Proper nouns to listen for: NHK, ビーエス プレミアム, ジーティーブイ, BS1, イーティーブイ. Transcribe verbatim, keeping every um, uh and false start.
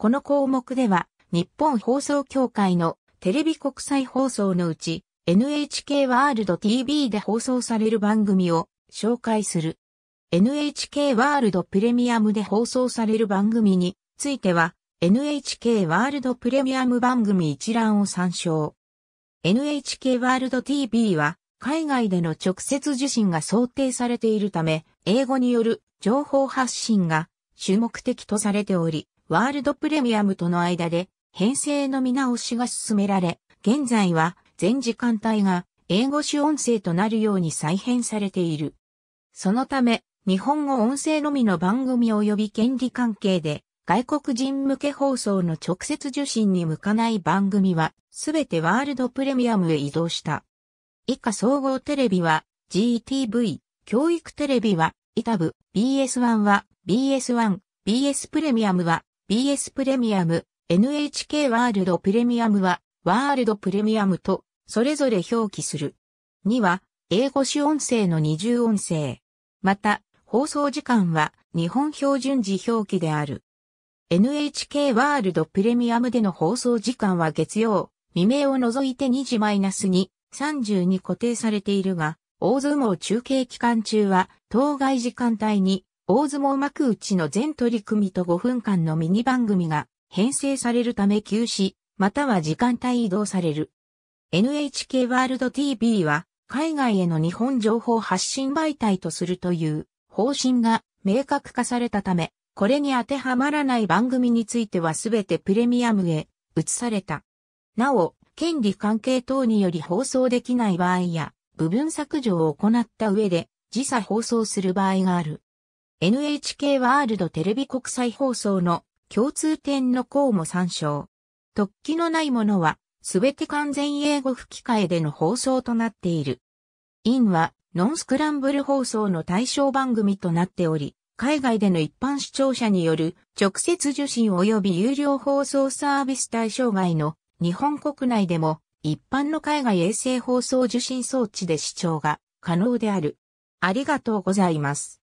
この項目では、日本放送協会のテレビ国際放送のうち、エヌエイチケー ワールド ティーブイ で放送される番組を紹介する。エヌエイチケー ワールドプレミアムで放送される番組については、エヌエイチケー ワールドプレミアム番組一覧を参照。エヌエイチケー ワールド ティーブイ は、海外での直接受信が想定されているため、英語による情報発信が主目的とされており、ワールドプレミアムとの間で編成の見直しが進められ、現在は全時間帯が英語主音声となるように再編されている。そのため、日本語音声のみの番組及び権利関係で、外国人向け放送の直接受信に向かない番組は、すべてワールドプレミアムへ移動した。以下総合テレビは ジーティーブイ、教育テレビは イーティーブイ、ビーエスワン は ビーエスワン、ビーエス プレミアムは ビーエス プレミアム、エヌエイチケー ワールドプレミアムはワールドプレミアムとそれぞれ表記する。には英語主音声の二重音声。また放送時間は日本標準時表記である。エヌエイチケー ワールドプレミアムでの放送時間は月曜、未明を除いてにじ に、さんじゅうに固定されているが、大相撲中継期間中は、当該時間帯に、大相撲幕内の全取組とごふんかんのミニ番組が編成されるため休止、または時間帯移動される。エヌエイチケー ワールド ティーブイ は、海外への日本情報発信媒体とするという方針が明確化されたため、これに当てはまらない番組についてはすべてプレミアムへ移された。なお、権利関係等により放送できない場合や、部分削除を行った上で、時差放送する場合がある。エヌエイチケー ワールドテレビ国際放送の共通点の項も参照。特記のないものは、すべて完全英語吹き替えでの放送となっている。インは、ノンスクランブル放送の対象番組となっており、海外での一般視聴者による直接受信及び有料放送サービス対象外の日本国内でも一般の海外衛星放送受信装置で視聴が可能である。ありがとうございます。